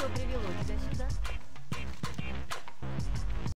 что привело тебя сюда?